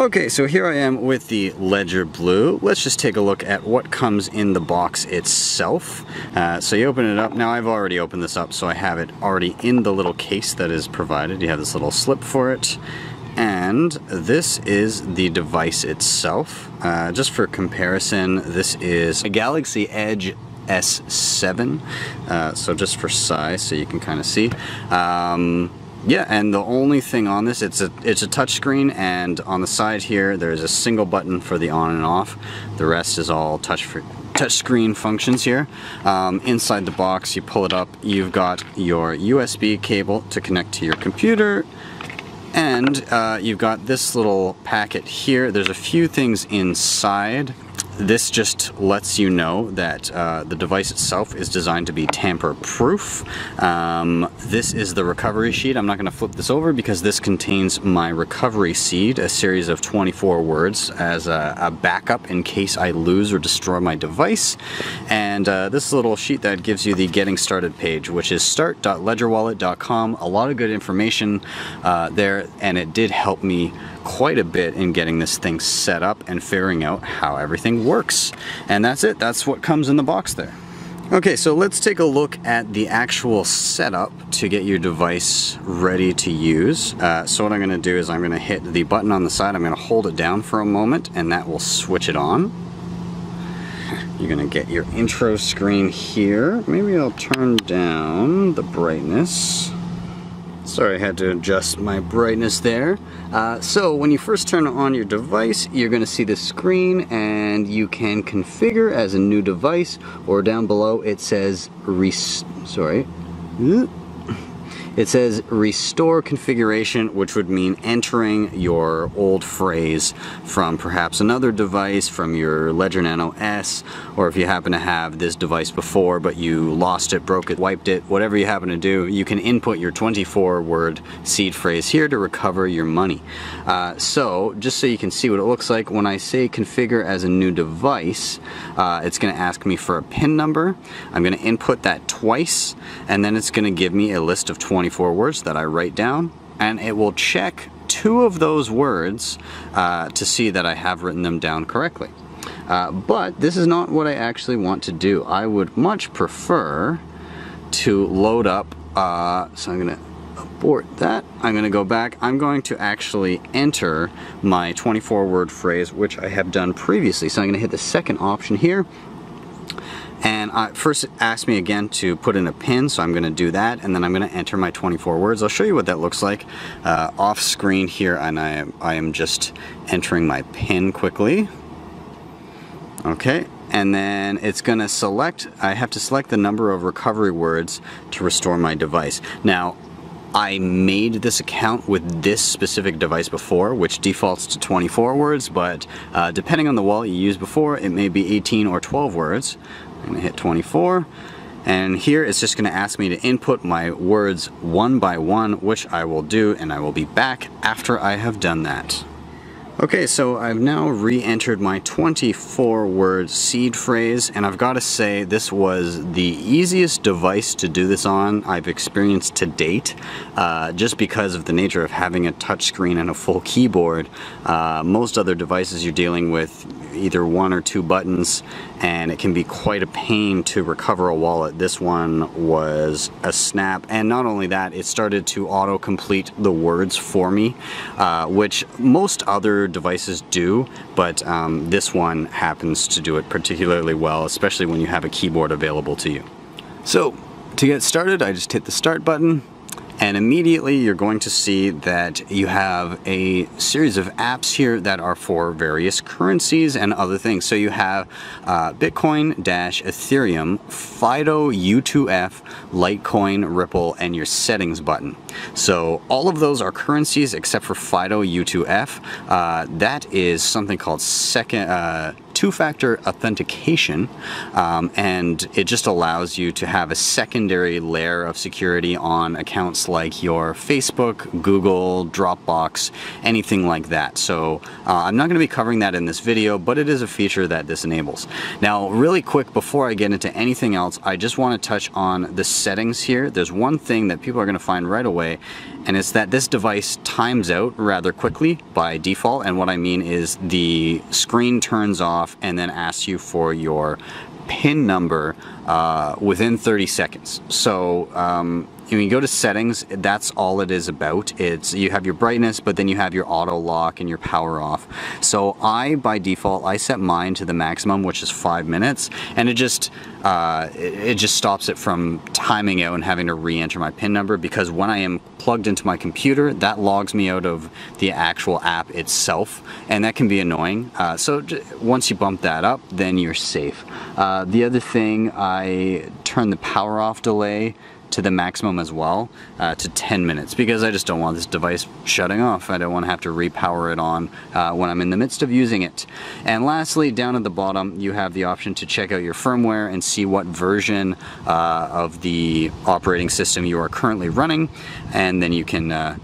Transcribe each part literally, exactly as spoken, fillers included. Okay, so here I am with the Ledger Blue. Let's just take a look at what comes in the box itself. Uh, so you open it up. Now I've already opened this up, so I have it already in the little case that is provided. You have this little slip for it. And this is the device itself. Uh, just for comparison, this is a Galaxy Edge S seven. Uh, so just for size, so you can kind of see. Um, Yeah, and the only thing on this, it's a it's a touchscreen, and on the side here there's a single button for the on and off. The rest is all touch for touchscreen functions here. Um, inside the box, you pull it up, you've got your U S B cable to connect to your computer, and uh, you've got this little packet here. There's a few things inside. This just lets you know that uh, the device itself is designed to be tamper-proof. Um, this is the recovery sheet. I'm not going to flip this over because this contains my recovery seed, a series of twenty-four words as a, a backup in case I lose or destroy my device. And uh, this little sheet that gives you the Getting Started page, which is start dot ledger wallet dot com. A lot of good information uh, there, and it did help me quite a bit in getting this thing set up and figuring out how everything works. And that's it. That's what comes in the box there. Okay, so let's take a look at the actual setup to get your device ready to use. Uh, so what I'm going to do is I'm going to hit the button on the side. I'm going to hold it down for a moment, and that will switch it on. You're going to get your intro screen here. Maybe I'll turn down the brightness. Sorry, I had to adjust my brightness there. Uh, so when you first turn on your device, you're going to see the screen, and you can configure as a new device, or down below it says res sorry. It says restore configuration, which would mean entering your old phrase from perhaps another device, from your Ledger Nano S, or if you happen to have this device before but you lost it, broke it, wiped it, whatever you happen to do, you can input your twenty-four word seed phrase here to recover your money. Uh, so just so you can see what it looks like, when I say configure as a new device, uh, it's going to ask me for a PIN number. I'm going to input that twice, and then it's going to give me a list of twenty-four words that I write down, and it will check two of those words uh, to see that I have written them down correctly. Uh, but this is not what I actually want to do. I would much prefer to load up, uh, so I'm going to abort that. I'm going to go back. I'm going to actually enter my twenty-four word phrase, which I have done previously. So I'm going to hit the second option here. And uh, first it asked me again to put in a pin, so I'm going to do that, and then I'm going to enter my twenty-four words. I'll show you what that looks like uh, off screen here, and I am, I am just entering my pin quickly. Okay, and then it's going to select, I have to select the number of recovery words to restore my device. Now, I made this account with this specific device before, which defaults to twenty-four words, but uh, depending on the wallet you used before, it may be eighteen or twelve words. I'm going to hit twenty-four, and here it's just going to ask me to input my words one by one, which I will do, and I will be back after I have done that. Okay, so I've now re-entered my twenty-four word seed phrase, and I've got to say this was the easiest device to do this on I've experienced to date, uh, just because of the nature of having a touchscreen and a full keyboard. Uh, most other devices you're dealing with either one or two buttons, and it can be quite a pain to recover a wallet. This one was a snap, and not only that, it started to auto-complete the words for me, uh, which most other devices do, but um, this one happens to do it particularly well, especially when you have a keyboard available to you. So to get started, I just hit the start button, and immediately you're going to see that you have a series of apps here that are for various currencies and other things. So you have uh, Bitcoin, Dash, Ethereum, Fido, U two F, Litecoin, Ripple, and your settings button. So all of those are currencies except for Fido U two F. Uh, that is something called second... Uh, two-factor authentication, um, and it just allows you to have a secondary layer of security on accounts like your Facebook, Google, Dropbox, anything like that. So uh, I'm not going to be covering that in this video, but it is a feature that this enables. Now, really quick, before I get into anything else, I just want to touch on the settings here. There's one thing that people are going to find right away, and it's that this device times out rather quickly by default. And what I mean is the screen turns off and then asks you for your PIN number uh, within thirty seconds. So um, when you go to settings, that's all it is about. It's you have your brightness, but then you have your auto lock and your power off. So I, by default, I set mine to the maximum, which is five minutes, and it just uh, it just stops it from timing out and having to re-enter my PIN number, because when I am plugged into my computer, that logs me out of the actual app itself, and that can be annoying. Uh, so j once you bump that up, then you're safe. Uh, Uh, the other thing, I turned the power off delay to the maximum as well, uh, to ten minutes, because I just don't want this device shutting off. I don't want to have to repower it on uh, when I'm in the midst of using it. And lastly, down at the bottom, you have the option to check out your firmware and see what version uh, of the operating system you are currently running, and then you can uh,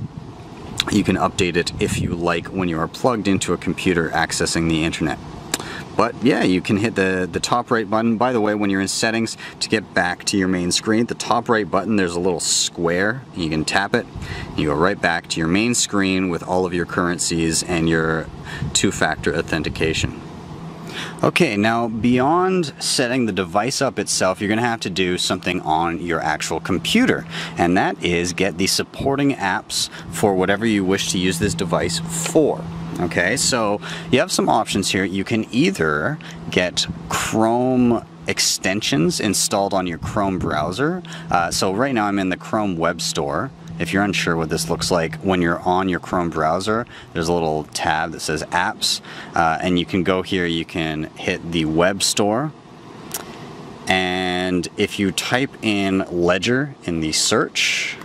you can update it if you like when you are plugged into a computer accessing the internet. But yeah, you can hit the, the top right button. By the way, when you're in settings, to get back to your main screen, at the top right button, there's a little square. You can tap it, and you go right back to your main screen with all of your currencies and your two-factor authentication. Okay, now beyond setting the device up itself, you're going to have to do something on your actual computer, and that is get the supporting apps for whatever you wish to use this device for. Okay, so you have some options here. You can either get Chrome extensions installed on your Chrome browser. Uh, so right now I'm in the Chrome Web Store. If you're unsure what this looks like, when you're on your Chrome browser, there's a little tab that says Apps, uh, and you can go here, you can hit the Web Store, and if you type in Ledger in the search,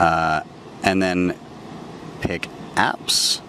uh, and then pick apps,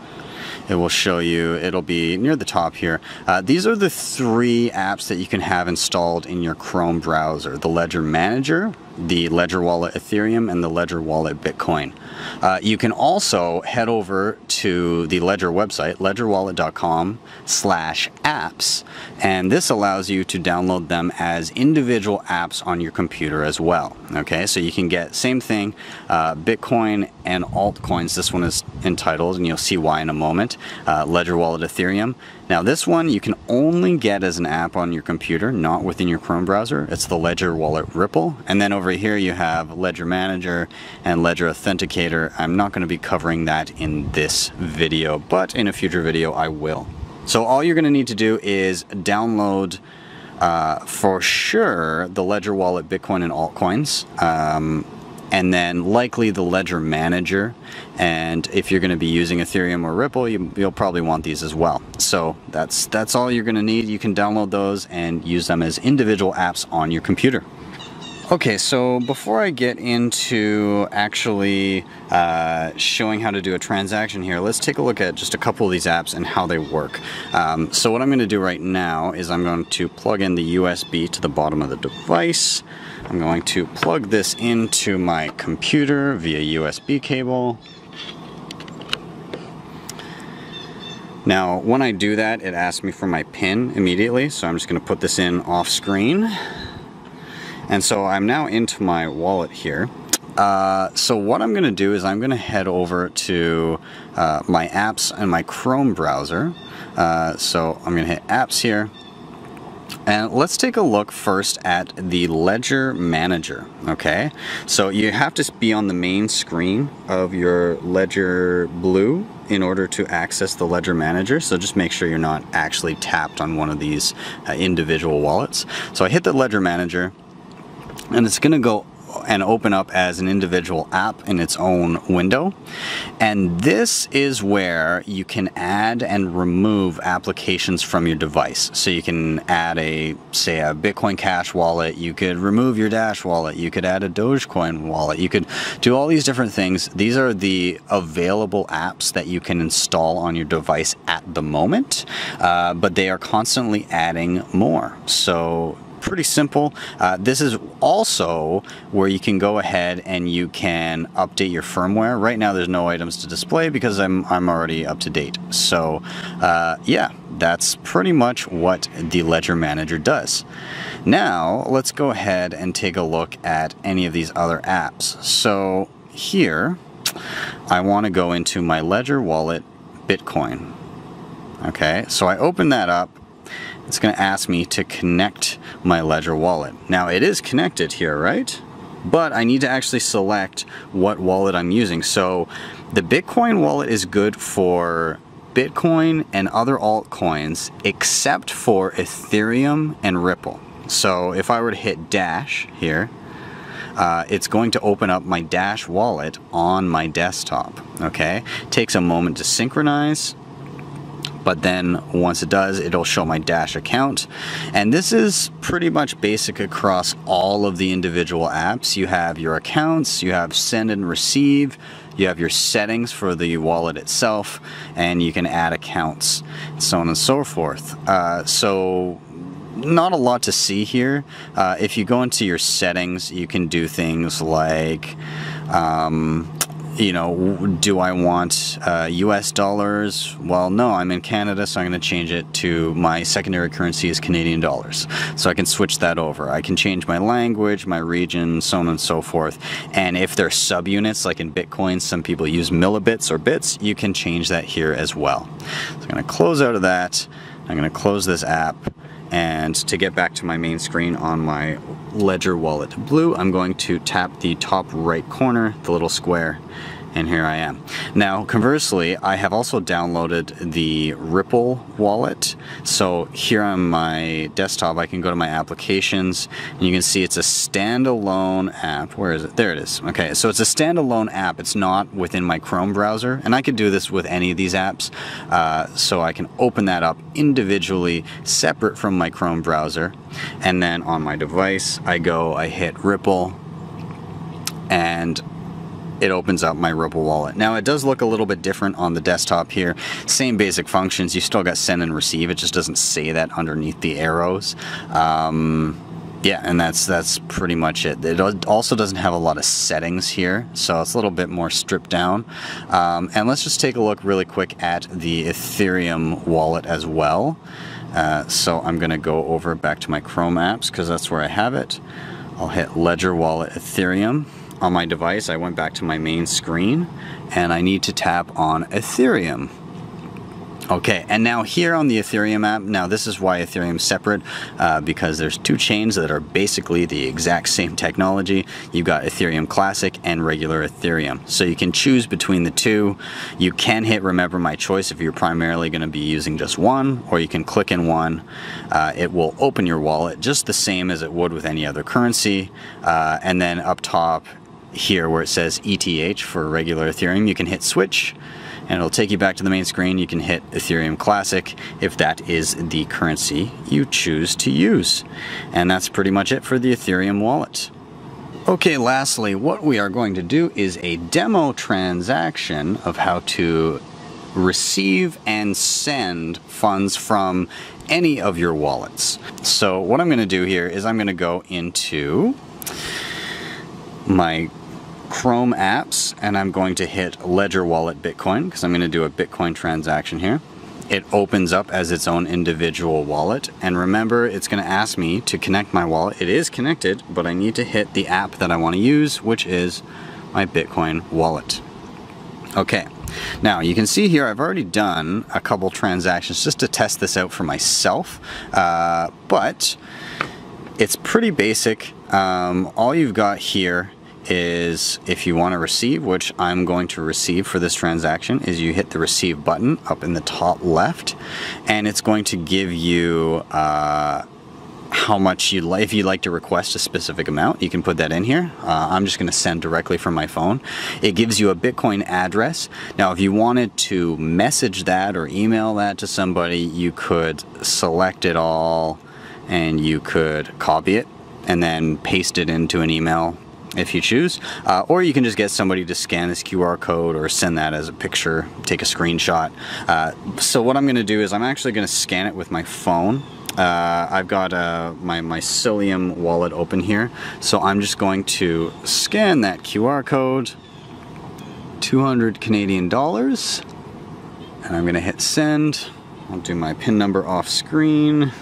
it will show you, it'll be near the top here. Uh, these are the three apps that you can have installed in your Chrome browser: the Ledger Manager, the Ledger Wallet Ethereum, and the Ledger Wallet Bitcoin. Uh, you can also head over to the Ledger website, ledger wallet dot com slash apps, and this allows you to download them as individual apps on your computer as well. Okay, so you can get same thing, uh, Bitcoin and altcoins. This one is entitled, and you'll see why in a moment, uh, Ledger Wallet Ethereum. Now this one you can only get as an app on your computer, not within your Chrome browser. It's the Ledger Wallet Ripple. And then over here you have Ledger Manager and Ledger Authenticator. I'm not going to be covering that in this video, but in a future video I will. So all you're going to need to do is download uh, for sure the Ledger Wallet Bitcoin and altcoins. Um, and then likely the Ledger Manager, and if you're going to be using Ethereum or Ripple, you, you'll probably want these as well. So that's that's all you're going to need. You can download those and use them as individual apps on your computer. Okay, so before I get into actually uh, showing how to do a transaction here, let's take a look at just a couple of these apps and how they work. Um, so what I'm going to do right now is I'm going to plug in the U S B to the bottom of the device. I'm going to plug this into my computer via U S B cable. Now, when I do that, it asks me for my PIN immediately, so I'm just going to put this in off screen. And so I'm now into my wallet here. Uh, so what I'm going to do is I'm going to head over to uh, my apps and my Chrome browser. Uh, so I'm going to hit apps here. And let's take a look first at the Ledger Manager, okay? So you have to be on the main screen of your Ledger Blue in order to access the Ledger Manager, so just make sure you're not actually tapped on one of these uh, individual wallets. So I hit the Ledger Manager, and it's going to go and open up as an individual app in its own window. And this is where you can add and remove applications from your device. So you can add a, say, a Bitcoin Cash wallet, you could remove your Dash wallet, you could add a Dogecoin wallet, you could do all these different things. These are the available apps that you can install on your device at the moment, uh, but they are constantly adding more. So pretty simple. Uh, this is also where you can go ahead and you can update your firmware. Right now there's no items to display because I'm, I'm already up to date. So uh, yeah, that's pretty much what the Ledger Manager does. Now let's go ahead and take a look at any of these other apps. So here I want to go into my Ledger Wallet Bitcoin. Okay, so I open that up. It's going to ask me to connect my Ledger wallet. Now it is connected here, right? But I need to actually select what wallet I'm using. So the Bitcoin wallet is good for Bitcoin and other altcoins except for Ethereum and Ripple. So if I were to hit dash here, uh, it's going to open up my dash wallet on my desktop. Okay, takes a moment to synchronize. But then once it does, it'll show my Dash account. And this is pretty much basic across all of the individual apps. You have your accounts, you have send and receive, you have your settings for the wallet itself, and you can add accounts, so on and so forth. Uh, so not a lot to see here. Uh, if you go into your settings, you can do things like, um, you know, do I want uh, U S dollars? Well, no, I'm in Canada, so I'm going to change it to my secondary currency is Canadian dollars. So I can switch that over. I can change my language, my region, so on and so forth. And if there are subunits, like in Bitcoin, some people use millibits or bits, you can change that here as well. So I'm going to close out of that. I'm going to close this app. And to get back to my main screen on my Ledger Wallet Blue, I'm going to tap the top right corner, the little square, and here I am. Now, conversely, I have also downloaded the Ripple wallet. So here on my desktop, I can go to my applications, and you can see it's a standalone app. Where is it? There it is. Okay, so it's a standalone app. It's not within my Chrome browser, and I could do this with any of these apps. Uh, so I can open that up individually, separate from my Chrome browser, and then on my device, I go, I hit Ripple, and it opens up my Ripple wallet. Now it does look a little bit different on the desktop here. Same basic functions. You still got send and receive. It just doesn't say that underneath the arrows. Um, yeah, and that's that's pretty much it. It also doesn't have a lot of settings here, so it's a little bit more stripped down. Um, and let's just take a look really quick at the Ethereum wallet as well. Uh, so I'm going to go over back to my Chrome apps because that's where I have it. I'll hit Ledger Wallet Ethereum. On my device, I went back to my main screen, and I need to tap on Ethereum. Okay, and now here on the Ethereum app, now this is why Ethereum's separate, uh, because there's two chains that are basically the exact same technology. You've got Ethereum Classic and regular Ethereum. So you can choose between the two. You can hit Remember My Choice if you're primarily going to be using just one, or you can click in one. Uh, it will open your wallet just the same as it would with any other currency, uh, and then up top, here where it says E T H for regular Ethereum, you can hit switch and it'll take you back to the main screen. You can hit Ethereum Classic if that is the currency you choose to use. And that's pretty much it for the Ethereum wallet. Okay, lastly, what we are going to do is a demo transaction of how to receive and send funds from any of your wallets. So what I'm going to do here is I'm going to go into my Chrome apps, and I'm going to hit Ledger Wallet Bitcoin because I'm going to do a Bitcoin transaction here. It opens up as its own individual wallet, and remember, it's going to ask me to connect my wallet. It is connected, but I need to hit the app that I want to use, which is my Bitcoin wallet. Okay, now you can see here I've already done a couple transactions just to test this out for myself, uh, but it's pretty basic. Um, all you've got here is if you want to receive, which I'm going to receive for this transaction, is you hit the receive button up in the top left, and it's going to give you uh, how much you like. If you'd like to request a specific amount, you can put that in here. Uh, I'm just going to send directly from my phone. It gives you a Bitcoin address. Now, if you wanted to message that or email that to somebody, you could select it all and you could copy it and then paste it into an email if you choose, uh, or you can just get somebody to scan this Q R code or send that as a picture, take a screenshot. Uh, so what I'm going to do is I'm actually going to scan it with my phone Uh, I've got uh, my Mycelium wallet open here, so I'm just going to scan that Q R code, two hundred Canadian dollars, and I'm going to hit send. I'll do my PIN number off screen.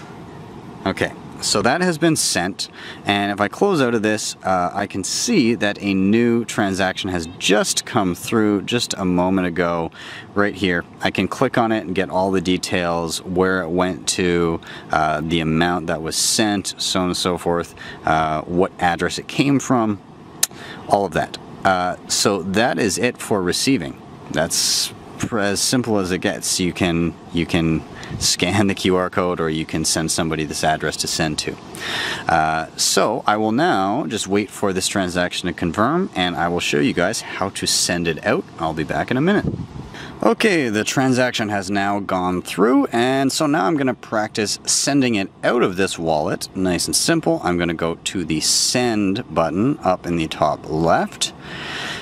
Okay, so that has been sent, and if I close out of this, uh, I can see that a new transaction has just come through just a moment ago right here. I can click on it and get all the details, where it went to, uh, the amount that was sent, so on and so forth, uh, what address it came from, all of that. Uh, so that is it for receiving. That's as simple as it gets. You can you can scan the Q R code, or you can send somebody this address to send to. Uh, so I will now just wait for this transaction to confirm, and I will show you guys how to send it out. I'll be back in a minute. Okay, the transaction has now gone through, and so now I'm going to practice sending it out of this wallet. Nice and simple. I'm going to go to the send button up in the top left,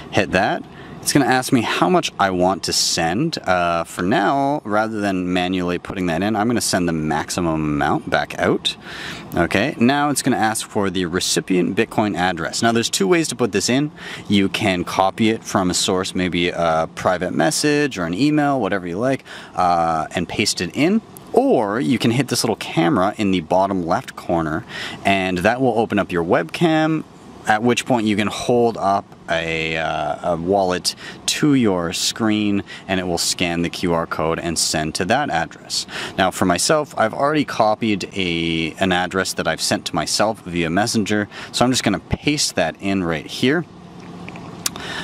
hit that. It's going to ask me how much I want to send. Uh, for now, rather than manually putting that in, I'm going to send the maximum amount back out. Okay, now it's going to ask for the recipient Bitcoin address. Now, there's two ways to put this in. You can copy it from a source, maybe a private message or an email, whatever you like, uh, and paste it in. Or you can hit this little camera in the bottom left corner, and that will open up your webcam, at which point you can hold up a, uh, a wallet to your screen, and it will scan the Q R code and send to that address. Now for myself, I've already copied a, an address that I've sent to myself via Messenger, so I'm just going to paste that in right here.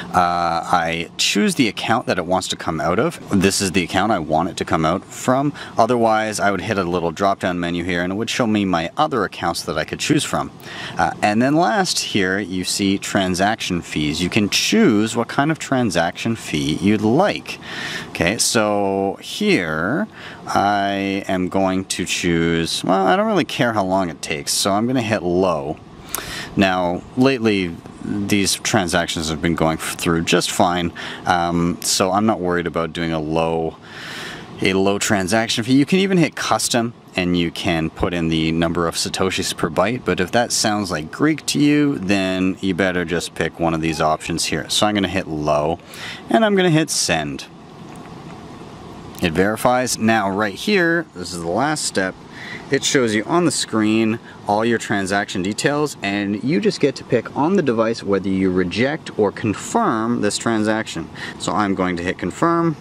Uh, I choose the account that it wants to come out of. This is the account I want it to come out from. Otherwise, I would hit a little drop-down menu here, and it would show me my other accounts that I could choose from. Uh, and then last here, you see transaction fees. You can choose what kind of transaction fee you'd like. Okay, so here I am going to choose, well, I don't really care how long it takes, so I'm going to hit low. Now, lately, these transactions have been going through just fine, um, so I'm not worried about doing a low, a low transaction fee. You can even hit custom, and you can put in the number of satoshis per byte, but if that sounds like Greek to you, then you better just pick one of these options here. So I'm going to hit low, and I'm going to hit send. It verifies. Now right here, this is the last step, it shows you on the screen all your transaction details, and you just get to pick on the device whether you reject or confirm this transaction. So I'm going to hit confirm,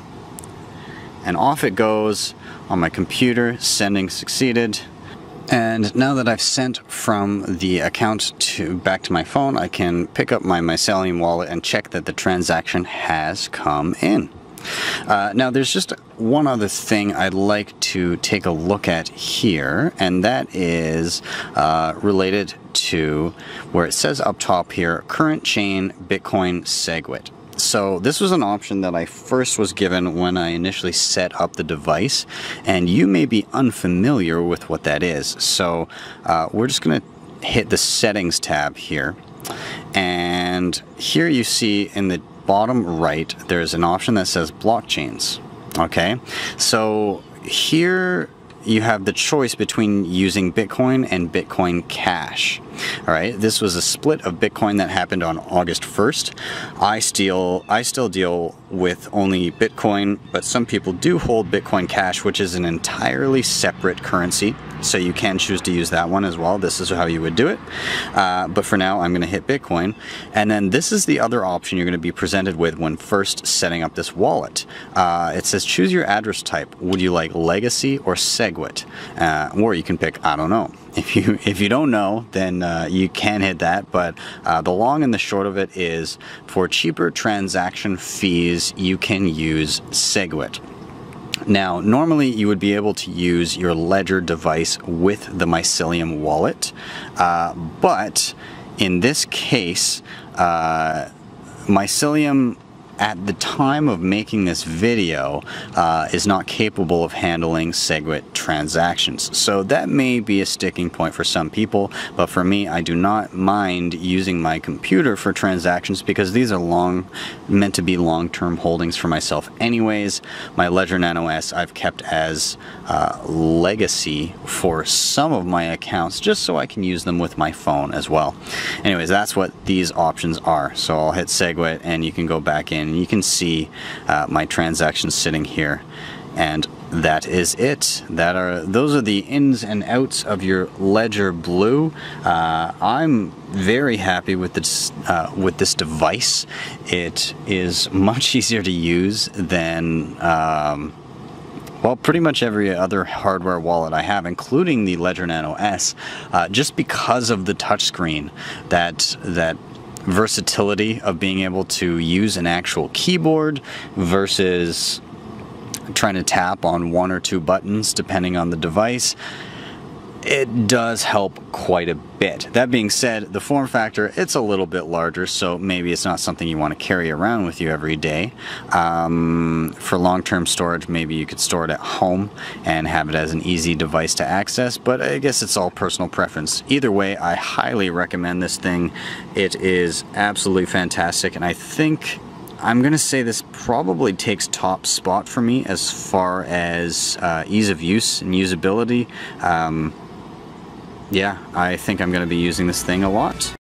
and off it goes on my computer, sending succeeded. And now that I've sent from the account to back to my phone, I can pick up my Mycelium wallet and check that the transaction has come in. Uh, now there's just one other thing I'd like to take a look at here, and that is uh, related to where it says up top here, current chain Bitcoin Segwit. So this was an option that I first was given when I initially set up the device, and you may be unfamiliar with what that is. So uh, we're just going to hit the settings tab here, and here you see in the bottom right, there's an option that says blockchains. Okay, so here you have the choice between using Bitcoin and Bitcoin Cash. All right, this was a split of Bitcoin that happened on August first. I still, I still deal with only Bitcoin, but some people do hold Bitcoin Cash, which is an entirely separate currency. So you can choose to use that one as well. This is how you would do it. Uh, but for now, I'm going to hit Bitcoin. And then this is the other option you're going to be presented with when first setting up this wallet. Uh, it says choose your address type. Would you like legacy or Segwit? Uh, or you can pick, I don't know. If you, if you don't know, then uh, you can hit that, but uh, the long and the short of it is, for cheaper transaction fees, you can use Segwit. Now, normally you would be able to use your Ledger device with the Mycelium wallet, uh, but in this case, uh, Mycelium at the time of making this video uh, is not capable of handling Segwit transactions. So that may be a sticking point for some people, but for me, I do not mind using my computer for transactions because these are long, meant to be long-term holdings for myself anyways. My Ledger Nano S I've kept as uh, legacy for some of my accounts just so I can use them with my phone as well. Anyways, that's what these options are. So I'll hit Segwit and you can go back in and you can see uh, my transactions sitting here, and that is it. That are those are the ins and outs of your Ledger Blue. Uh, I'm very happy with this uh, with this device. It is much easier to use than. Um, Well, pretty much every other hardware wallet I have, including the Ledger Nano S, uh, just because of the touchscreen, that that versatility of being able to use an actual keyboard versus trying to tap on one or two buttons depending on the device. It does help quite a bit. That being said, the form factor, it's a little bit larger, so maybe it's not something you want to carry around with you every day. Um, for long-term storage, maybe you could store it at home and have it as an easy device to access, but I guess it's all personal preference. Either way, I highly recommend this thing. It is absolutely fantastic, and I think I'm gonna say this probably takes top spot for me as far as uh, ease of use and usability. Um, Yeah, I think I'm going to be using this thing a lot.